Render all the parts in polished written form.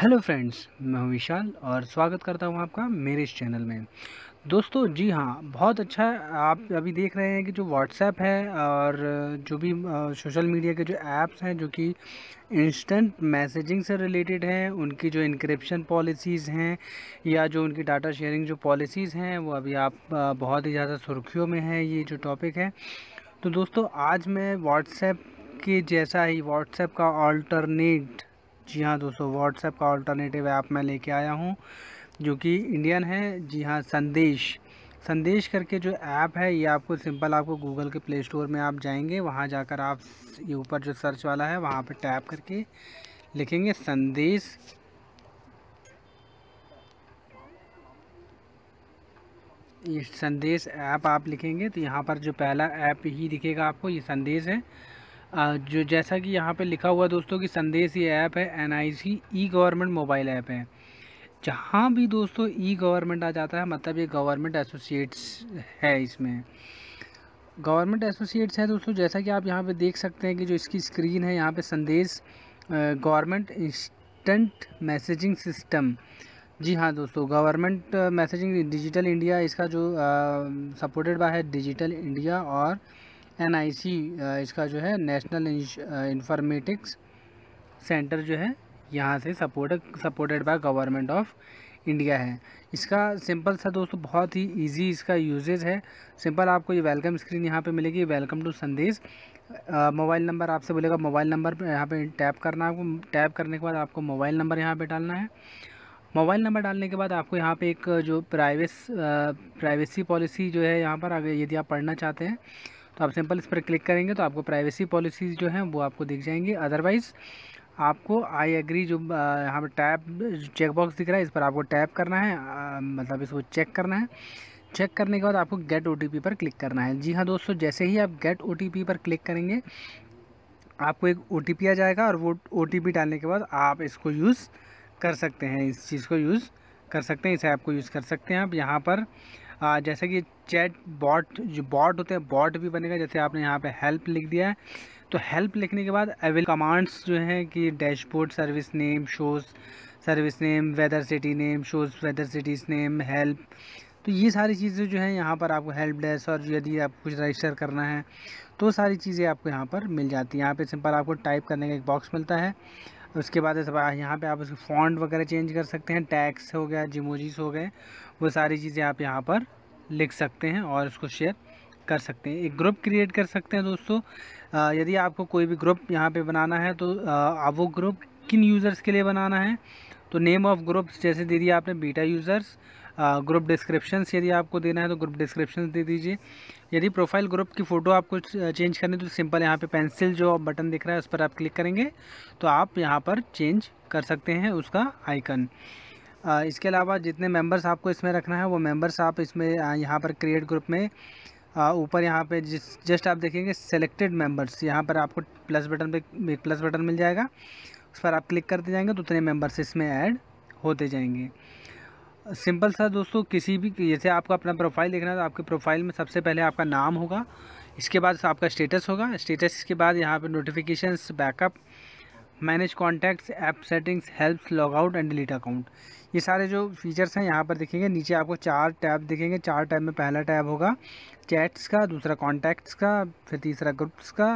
Hello friends, मैं हूं विशाल और स्वागत करता हूं आपका मेरे इस चैनल में। दोस्तों जी हाँ, बहुत अच्छा आप अभी देख रहे हैं कि जो व्हाट्सएप है और जो भी सोशल मीडिया के जो ऐप्स हैं जो कि इंस्टेंट मैसेजिंग से रिलेटेड हैं, उनकी जो इनक्रिप्शन पॉलिसीज़ हैं या जो उनकी डाटा शेयरिंग जो पॉलिसीज़ हैं वो अभी आप बहुत ही ज़्यादा सुर्खियों में है, ये जो टॉपिक है। तो दोस्तों आज मैं व्हाट्सएप के जैसा ही व्हाट्सएप का ऑल्टरनेट, जी हाँ दोस्तों, व्हाट्सएप का ऑल्टरनेटिव ऐप मैं लेके आया हूँ जो कि इंडियन है। जी हाँ, संदेश करके जो ऐप है, ये आपको सिंपल आपको गूगल के प्ले स्टोर में आप जाएंगे, वहाँ जाकर आप ये ऊपर जो सर्च वाला है वहाँ पे टैप करके लिखेंगे संदेश। ये संदेश ऐप आप लिखेंगे तो यहाँ पर जो पहला ऐप ही दिखेगा आपको, ये संदेश है। जो जैसा कि यहाँ पे लिखा हुआ दोस्तों कि संदेश ये ऐप है NIC ई-गवर्नमेंट मोबाइल ऐप है। जहाँ भी दोस्तों ई-गवर्नमेंट आ जाता है मतलब ये गवर्नमेंट एसोसिएट्स है, इसमें गवर्नमेंट एसोसिएट्स है दोस्तों। जैसा कि आप यहाँ पे देख सकते हैं कि जो इसकी स्क्रीन है यहाँ पे Sandesh government instant messaging system. जी हाँ दोस्तों, गवर्नमेंट मैसेजिंग डिजिटल इंडिया, इसका जो सपोर्टेड बाय है डिजिटल इंडिया और NIC, इसका जो है नेशनल इंफॉर्मेटिक्स सेंटर जो है यहाँ से supported by government of India है। इसका सिंपल सा दोस्तों बहुत ही इजी इसका यूजेज है। सिंपल आपको ये वेलकम स्क्रीन यहाँ पे मिलेगी, welcome to Sandesh. Mobile number आपसे बोलेगा, मोबाइल नंबर यहाँ पे टैप करना है आपको। टैप करने के बाद आपको मोबाइल नंबर यहाँ पे डालना है। मोबाइल नंबर डालने के बाद आपको यहाँ पे एक जो प्राइवेसी पॉलिसी जो है यहाँ पर, अगर यदि आप पढ़ना चाहते हैं तो आप सिंपल इस पर क्लिक करेंगे तो आपको प्राइवेसी पॉलिसीज़ जो हैं वो आपको दिख जाएंगी। अदरवाइज़ आपको आई एग्री जो यहाँ पर टैप चेकबॉक्स दिख रहा है, इस पर आपको टैप करना है, मतलब इसको चेक करना है। चेक करने के बाद आपको गेट OTP पर क्लिक करना है। जी हाँ दोस्तों, जैसे ही आप गेट OTP पर क्लिक करेंगे आपको एक OTP आ जाएगा और वो OTP डालने के बाद आप इसको यूज़ कर सकते हैं, इस चीज़ को यूज़ कर सकते हैं, इस ऐप को यूज़ कर सकते हैं आप। यहाँ पर जैसे कि चैट बॉट, जो बॉट होते हैं बॉट भी बनेगा। जैसे आपने यहाँ पे हेल्प लिख दिया है तो हेल्प लिखने के बाद अवेलेबल कमांड्स जो हैं कि dashboard, service name, shows service name, weather city name, shows weather cities name, help, तो ये सारी चीज़ें जो हैं यहाँ पर आपको हेल्प डेस्क, और यदि आपको कुछ रजिस्टर करना है तो सारी चीज़ें आपको यहाँ पर मिल जाती हैं। यहाँ पर सिंपल आपको टाइप करने का एक बॉक्स मिलता है। उसके बाद यहाँ पे आप उसके फॉन्ट वगैरह चेंज कर सकते हैं, टैक्स हो गया, जिमोजीस हो गए, वो सारी चीज़ें आप यहाँ पर लिख सकते हैं और उसको शेयर कर सकते हैं। एक ग्रुप क्रिएट कर सकते हैं दोस्तों। यदि आपको कोई भी ग्रुप यहाँ पे बनाना है तो आप वो ग्रुप किन यूज़र्स के लिए बनाना है तो नेम ऑफ़ ग्रुप्स जैसे दे दिया आपने, बीटा यूज़र्स। ग्रुप डिस्क्रिप्शंस यदि आपको देना है तो ग्रुप डिस्क्रिप्शंस दे दीजिए। यदि प्रोफाइल ग्रुप की फ़ोटो आपको चेंज करनी है तो सिंपल यहाँ पे पेंसिल जो बटन दिख रहा है उस पर आप क्लिक करेंगे तो आप यहाँ पर चेंज कर सकते हैं उसका आइकन। इसके अलावा जितने मेंबर्स आपको इसमें रखना है वो मेंबर्स आप इसमें यहाँ पर क्रिएट ग्रुप में ऊपर यहाँ पे जस्ट आप देखेंगे सेलेक्टेड मेंबर्स, यहाँ पर आपको प्लस बटन पर एक प्लस बटन मिल जाएगा, उस पर आप क्लिक करते जाएंगे तो उतने मेंबर्स इसमें ऐड होते जाएंगे। सिंपल सा दोस्तों, किसी भी जैसे आपका अपना प्रोफाइल देखना है तो आपके प्रोफाइल में सबसे पहले आपका नाम होगा, इसके बाद आपका स्टेटस होगा, स्टेटस के बाद यहाँ पे notifications, backup, manage contacts, app settings, helps, logout and delete account, ये सारे जो फीचर्स हैं यहाँ पर दिखेंगे। नीचे आपको 4 टैब दिखेंगे, 4 टैब में पहला टैब होगा चैट्स का, दूसरा कॉन्टैक्ट्स का, फिर तीसरा ग्रुप्स का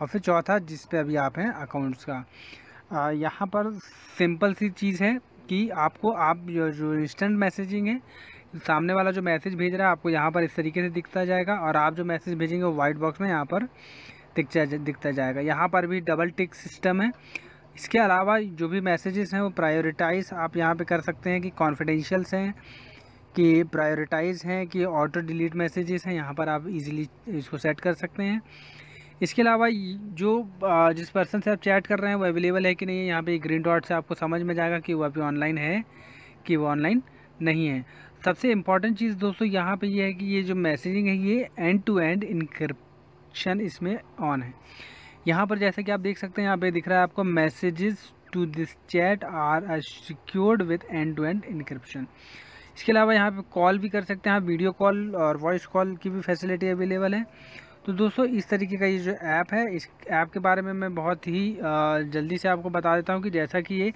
और फिर चौथा जिस पर अभी आप हैं अकाउंट्स का। यहाँ पर सिंपल सी चीज़ है कि आपको आप जो इंस्टेंट मैसेजिंग है, सामने वाला जो मैसेज भेज रहा है आपको यहाँ पर इस तरीके से दिखता जाएगा और आप जो मैसेज भेजेंगे वो वाइट बॉक्स में यहाँ पर दिखता जाएगा। यहाँ पर भी डबल टिक सिस्टम है। इसके अलावा जो भी मैसेजेस हैं वो प्रायोरिटाइज़ आप यहाँ पे कर सकते हैं कि कॉन्फिडेंशियल्स हैं, कि प्रायोरिटाइज़ हैं, कि ऑटो डिलीट मैसेजेस हैं, यहाँ पर आप इजीली इसको सेट कर सकते हैं। इसके अलावा जो जिस पर्सन से आप चैट कर रहे हैं वो अवेलेबल है कि नहीं है, यहाँ पे ग्रीन डॉट से आपको समझ में जाएगा कि वो अभी ऑनलाइन है कि वो ऑनलाइन नहीं है। सबसे इम्पॉर्टेंट चीज़ दोस्तों यहाँ पे ये है कि ये जो मैसेजिंग है ये एंड टू एंड इनक्रिप्शन इसमें ऑन है। यहाँ पर जैसे कि आप देख सकते हैं यहाँ पर दिख रहा है आपको messages to this chat are secured with end to end encryption. इसके अलावा यहाँ पर कॉल भी कर सकते हैं आप, वीडियो कॉल और वॉइस कॉल की भी फैसिलिटी अवेलेबल है। तो दोस्तों इस तरीके का ये जो ऐप है, इस ऐप के बारे में मैं बहुत ही जल्दी से आपको बता देता हूँ कि जैसा कि ये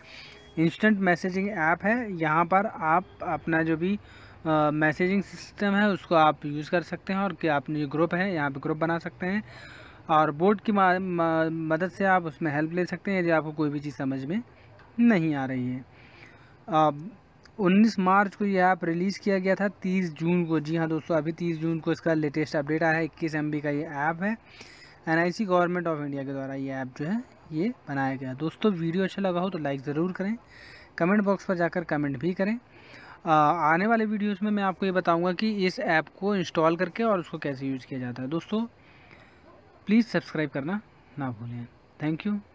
इंस्टेंट मैसेजिंग ऐप है। यहाँ पर आप अपना जो भी मैसेजिंग सिस्टम है उसको आप यूज़ कर सकते हैं, और कि आपने जो ग्रुप है यहाँ पे ग्रुप बना सकते हैं, और बोर्ड की मदद से आप उसमें हेल्प ले सकते हैं यदि आपको कोई भी चीज़ समझ में नहीं आ रही है। 19 मार्च को यह ऐप रिलीज़ किया गया था, 30 जून को, जी हाँ दोस्तों अभी 30 जून को इसका लेटेस्ट अपडेट आया है। 21 MB का ये ऐप है, NIC गवर्नमेंट ऑफ इंडिया के द्वारा ये ऐप जो है ये बनाया गया। दोस्तों वीडियो अच्छा लगा हो तो लाइक ज़रूर करें, कमेंट बॉक्स पर जाकर कमेंट भी करें। आने वाले वीडियोस में मैं आपको ये बताऊंगा कि इस ऐप को इंस्टॉल करके और उसको कैसे यूज़ किया जाता है। दोस्तों प्लीज़ सब्सक्राइब करना ना भूलें। Thank you.